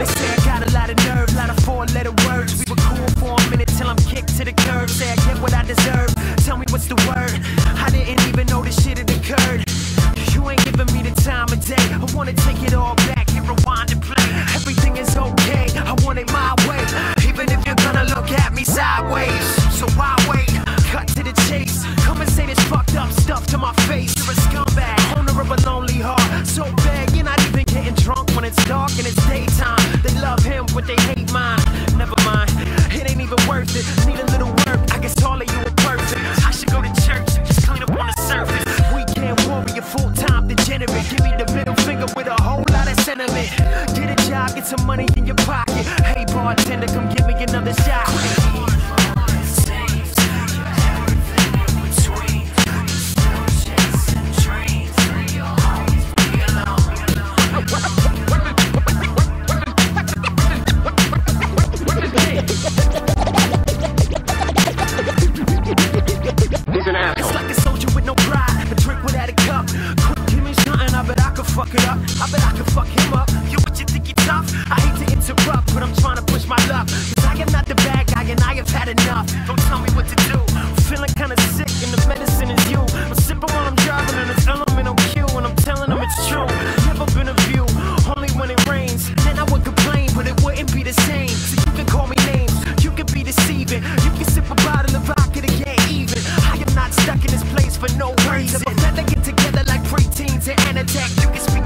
They say I got a lot of nerve, lot of four-letter words. We were cool for a minute till I'm kicked to the curb. Say I get what I deserve, tell me what's the word. I didn't even know this shit had occurred. You ain't giving me the time of day. I wanna take it all back and rewind and play. Everything is okay, I want it my way. Even if you're gonna look at me sideways, so why wait? Cut to the chase. Come and say this fucked up stuff to my face. You're a scumbag, owner of a lonely heart. So bad, you're not even getting drunk when it's dark and it's daytime. They love him, but they hate mine. Never mind, it ain't even worth it. Need a little work, I guess all of you are perfect. I should go to church and just clean up on the surface. Weekend warrior, full-time degenerate. Give me the middle finger with a whole lot of sentiment. Get a job, get some money in your pocket. Hey bartender, come give me another shot. Let's get together like preteens and attack. You can speak.